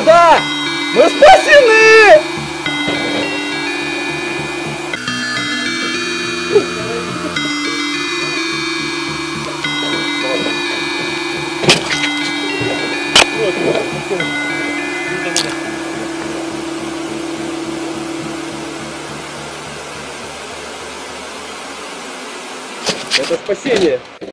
Да! Мы спасены! Это спасение!